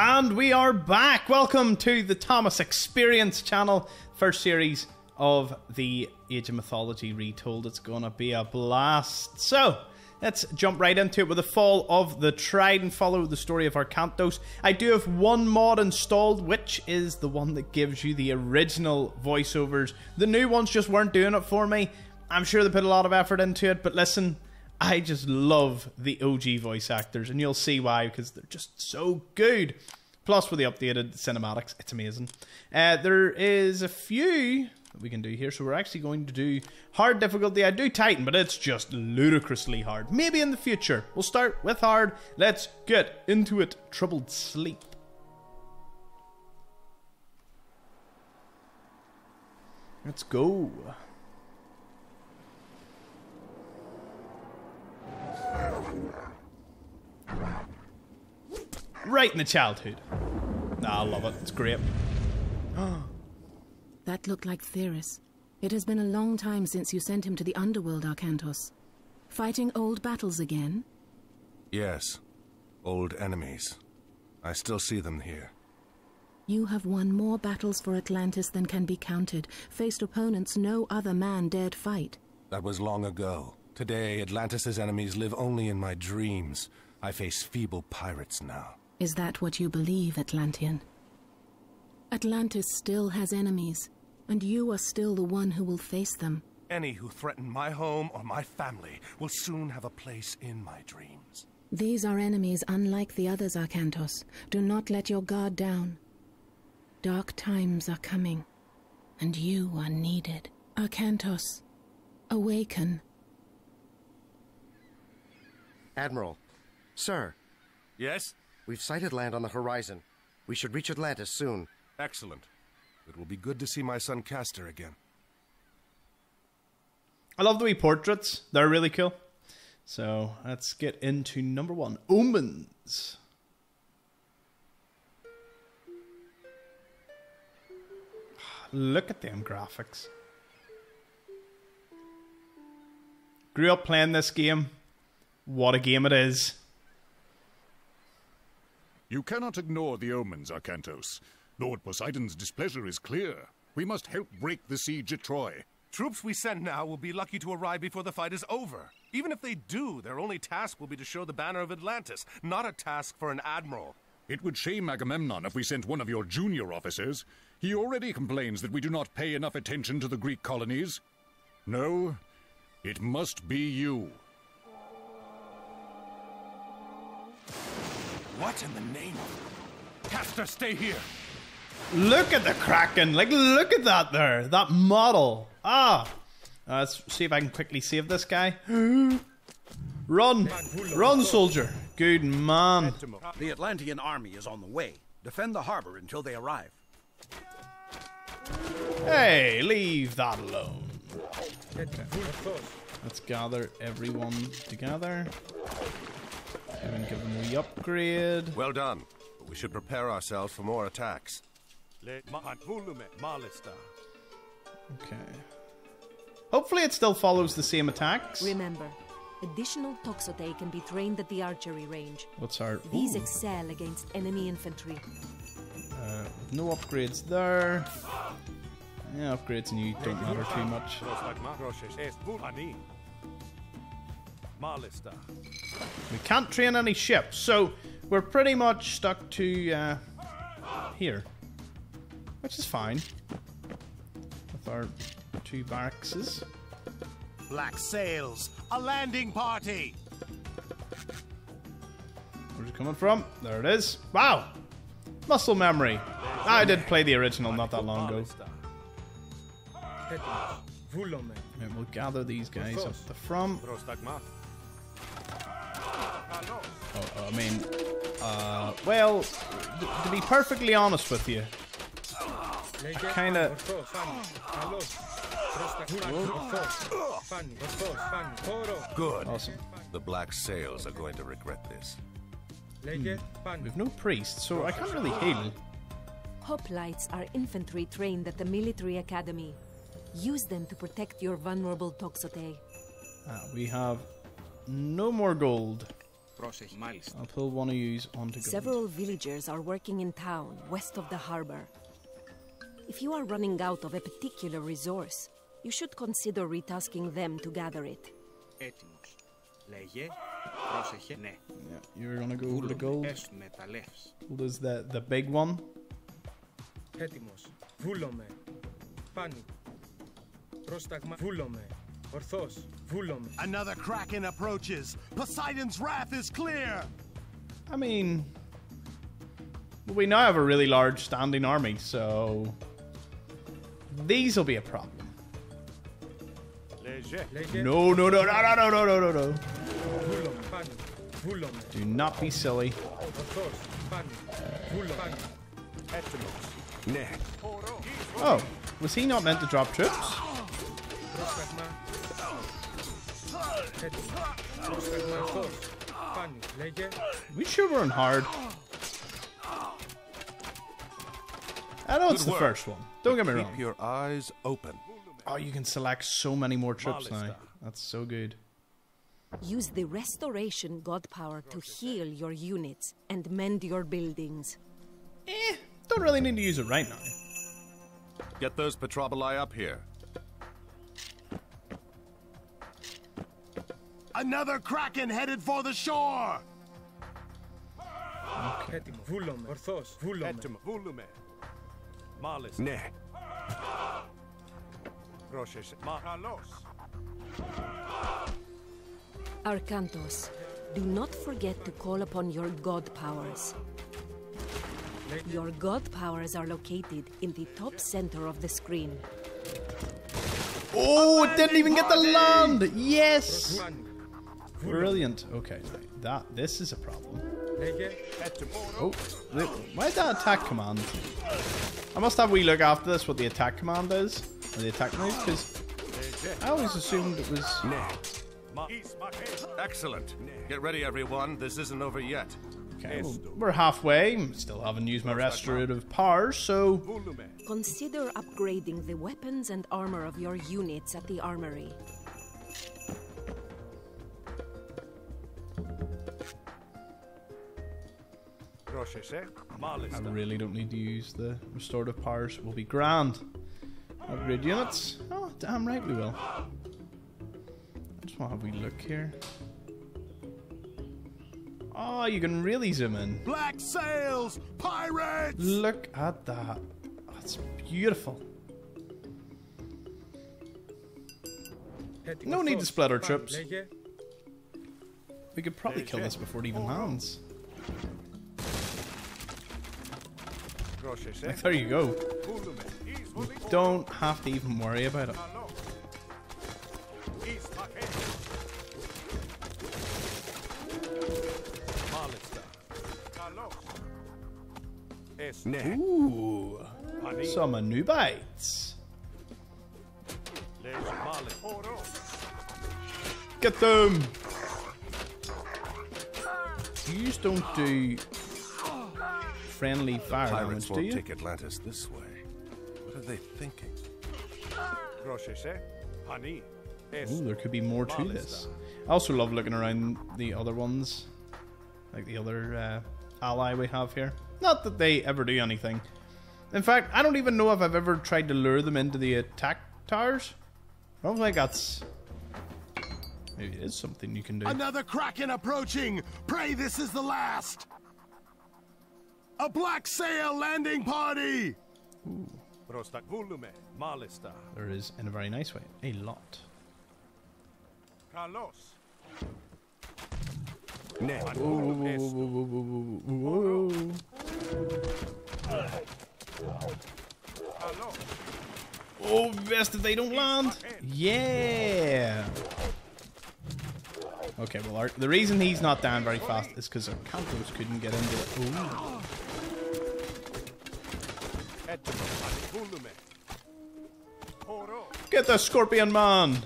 And we are back. Welcome to the Thomas Experience Channel, first series of the Age of Mythology Retold. It's gonna be a blast. So let's jump right into it with the Fall of the Trident, follow the story of Arkantos. I do have one mod installed, which is the one that gives you the original voiceovers. The new ones just weren't doing it for me. I'm sure they put a lot of effort into it, but listen, I just love the OG voice actors, and you'll see why, because they're just so good. Plus, with the updated cinematics, it's amazing. There is a few that we can do here, so we're actually going to do hard difficulty. I do Titan, but it's just ludicrously hard. Maybe in the future. We'll start with hard. Let's get into it. Troubled Sleep. Let's go. Right in the childhood. Nah, I love it. It's great. That looked like Theros. It has been a long time since you sent him to the underworld, Arkantos. Fighting old battles again? Yes. Old enemies. I still see them here. You have won more battles for Atlantis than can be counted. Faced opponents no other man dared fight. That was long ago. Today, Atlantis' enemies live only in my dreams. I face feeble pirates now. Is that what you believe, Atlantean? Atlantis still has enemies, and you are still the one who will face them. Any who threaten my home or my family will soon have a place in my dreams. These are enemies unlike the others, Arkantos. Do not let your guard down. Dark times are coming, and you are needed. Arkantos, awaken. Admiral. Sir. Yes? We've sighted land on the horizon. We should reach Atlantis soon. Excellent. It will be good to see my son Castor again. I love the wee portraits. They're really cool. So, let's get into number one. Omens. Look at them graphics. Grew up playing this game. What a game it is. You cannot ignore the omens, Arkantos. Lord Poseidon's displeasure is clear. We must help break the siege at Troy. Troops we send now will be lucky to arrive before the fight is over. Even if they do, their only task will be to show the banner of Atlantis, not a task for an admiral. It would shame Agamemnon if we sent one of your junior officers. He already complains that we do not pay enough attention to the Greek colonies. No, it must be you. What in the name of... Castor, stay here! Look at the Kraken! Like, look at that there! That model! Ah! Let's see if I can quickly save this guy. Run! Run, soldier! Good man! The Atlantean army is on the way. Defend the harbor until they arrive. Hey, leave that alone. Okay. Let's gather everyone together. And give them the upgrade. Well done. But we should prepare ourselves for more attacks. Okay. Hopefully it still follows the same attacks. Remember, additional Toxote can be trained at the archery range. What's our... These excel against enemy infantry. No upgrades there. Yeah, upgrades and you don't matter too much. We can't train any ships, so we're pretty much stuck to here, which is fine with our two barracks. Black sails, a landing party. Where's it coming from? There it is. Wow, muscle memory. I did play the original not that long ago. And we'll gather these guys up the front. Oh, I mean, well, to be perfectly honest with you, I kind of... Good. Awesome. The black sails are going to regret this. We've no priest, so I can't really heal. Hoplites are infantry trained at the military academy. Use them to protect your vulnerable Toxote. We have no more gold. I'll pull one of yous onto gold. Several villagers are working in town, west of the harbor. If you are running out of a particular resource, you should consider retasking them to gather it. Yeah, you're gonna go over the gold. What is that? The big one? Orthos, Voulon. Another Kraken approaches. Poseidon's wrath is clear. I mean, we now have a really large standing army, so these will be a problem. No. Do not be silly. Oh, was he not meant to drop troops? We sure weren't hard. I know it's the first one. Don't get me wrong. Keep your eyes open. Oh, you can select so many more troops now. That's so good. Use the restoration god power to heal your units and mend your buildings. Don't really need to use it right now. Get those petroboli up here. Another Kraken headed for the shore! Okay. Arkantos, do not forget to call upon your god powers. Your god powers are located in the top center of the screen. Oh, it didn't even get the land! Yes! Brilliant. Okay, this is a problem. Oh, why is that attack command? I must have a wee look after this, what the attack command is, or the attack move, because I always assumed it was... Excellent. Get ready, everyone. This isn't over yet. Okay, well, we're halfway. Still haven't used my restorative power, so... Consider upgrading the weapons and armor of your units at the armory. I really don't need to use the restorative powers. It will be grand. Upgrade units. Oh, damn right we will. I just want to have a look here. Oh, you can really zoom in. Black sails, pirates! Look at that. Oh, that's beautiful. No need to split our troops. We could probably kill this before it even lands. Like, there you go. You don't have to even worry about it. Ooh, some Anubites. Get them. You just don't do friendly fire damage, do you? Take Atlantis this way. What are they thinking? Ooh, there could be more to this. I also love looking around the other ones, like the other ally we have here. Not that they ever do anything. In fact, I don't even know if I've ever tried to lure them into the attack towers. I don't think that's... Maybe it is something you can do. Another Kraken approaching! Pray this is the last! A black sail landing party! Ooh. There is, in a very nice way, a lot. Whoa. Oh, best if they don't land. Yeah. Okay, well, the reason he's not down very fast is because Arkantos couldn't get into it. Ooh. Get the scorpion man.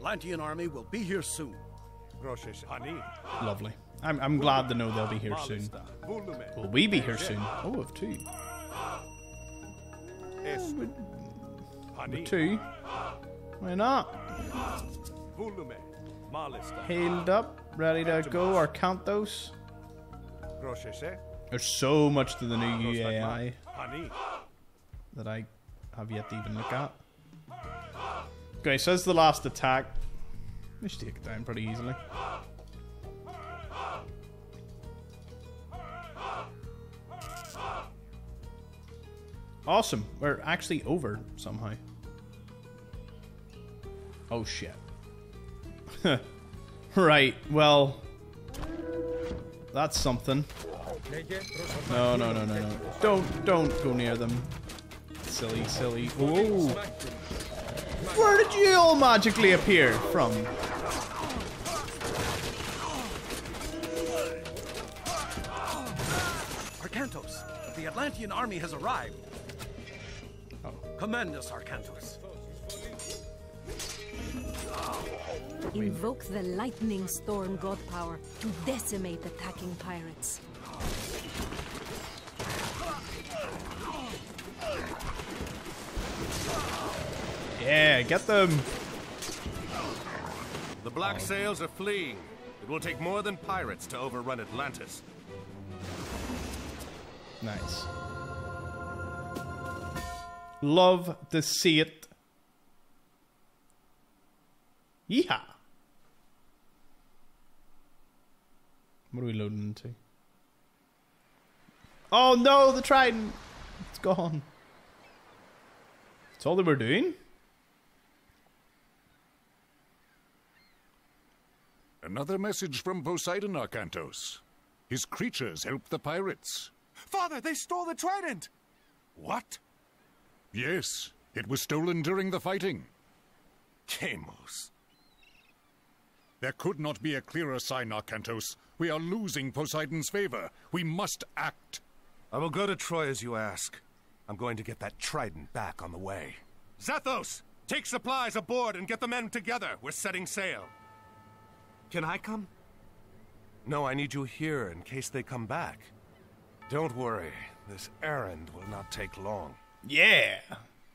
Atlantean army will be here soon. Lovely. I'm glad to know they'll be here soon. Will we be here soon? Oh, of two. With two? Why not? Healed up, ready to go, Arkantos. There's so much to the new UAI that I have yet to even look at. Okay, so that's the last attack. We should take it down pretty easily. Awesome. We're actually over somehow. Oh shit. Right, well, that's something. No. Don't go near them. Silly. Whoa. Where did you all magically appear from? Arkantos, the Atlantean army has arrived. Oh. Command us, Arkantos. Invoke the lightning storm god power to decimate attacking pirates. Yeah, get them. The black sails are fleeing. It will take more than pirates to overrun Atlantis. Nice. Love to see it. Yeehaw. What are we loading into? Oh no, the Trident! It's gone. That's all that we're doing? Another message from Poseidon, Arkantos. His creatures helped the pirates. Father, they stole the Trident! What? Yes, it was stolen during the fighting. Kamos. There could not be a clearer sign, Arkantos. We are losing Poseidon's favor. We must act. I will go to Troy as you ask. I'm going to get that Trident back on the way. Zethos, take supplies aboard and get the men together. We're setting sail. Can I come? No, I need you here in case they come back. Don't worry, this errand will not take long. Yeah,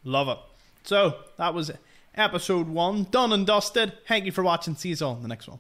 love it. So, that was episode 1. Done and dusted. Thank you for watching. See you all in the next one.